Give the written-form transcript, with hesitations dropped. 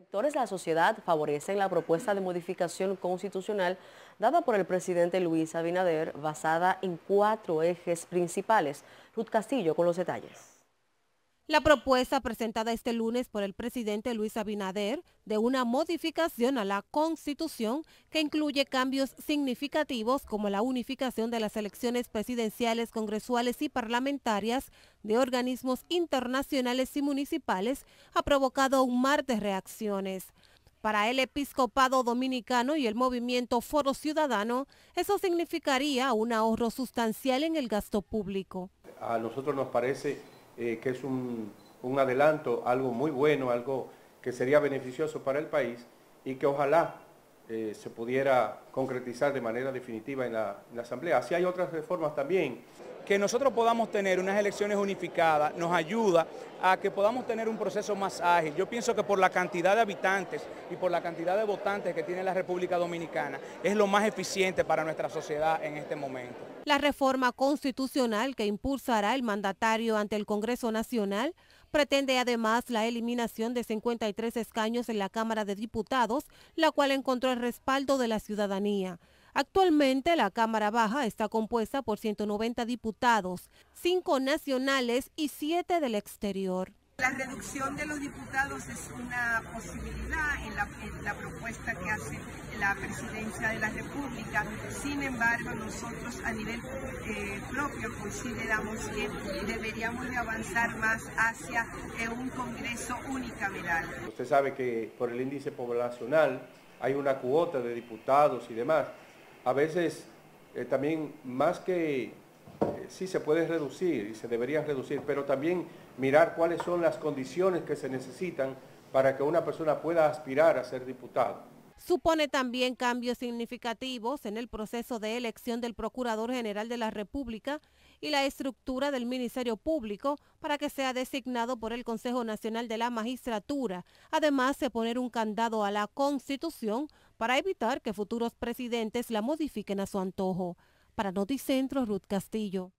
Sectores de la sociedad favorecen la propuesta de modificación constitucional dada por el presidente Luis Abinader, basada en 4 ejes principales. Ruth Castillo con los detalles. La propuesta presentada este lunes por el presidente Luis Abinader de una modificación a la Constitución que incluye cambios significativos como la unificación de las elecciones presidenciales, congresuales y parlamentarias de organismos internacionales y municipales ha provocado un mar de reacciones. Para el Episcopado Dominicano y el Movimiento Foro Ciudadano, eso significaría un ahorro sustancial en el gasto público. A nosotros nos parece que es un adelanto, algo muy bueno, algo que sería beneficioso para el país y que ojalá se pudiera concretizar de manera definitiva en la Asamblea. Así hay otras reformas también. Que nosotros podamos tener unas elecciones unificadas nos ayuda a que podamos tener un proceso más ágil. Yo pienso que por la cantidad de habitantes y por la cantidad de votantes que tiene la República Dominicana es lo más eficiente para nuestra sociedad en este momento. La reforma constitucional que impulsará el mandatario ante el Congreso Nacional pretende además la eliminación de 53 escaños en la Cámara de Diputados, la cual encontró el respaldo de la ciudadanía. Actualmente la Cámara Baja está compuesta por 190 diputados, 5 nacionales y 7 del exterior. La reducción de los diputados es una posibilidad en la propuesta que hace la Presidencia de la República. Sin embargo, nosotros a nivel propio consideramos que deberíamos de avanzar más hacia un Congreso unicameral. Usted sabe que por el índice poblacional hay una cuota de diputados y demás. A veces también más que sí se puede reducir y se debería reducir, pero también mirar cuáles son las condiciones que se necesitan para que una persona pueda aspirar a ser diputado. Supone también cambios significativos en el proceso de elección del Procurador General de la República y la estructura del Ministerio Público para que sea designado por el Consejo Nacional de la Magistratura, además de poner un candado a la Constitución para evitar que futuros presidentes la modifiquen a su antojo. Para Noticentro, Ruth Castillo.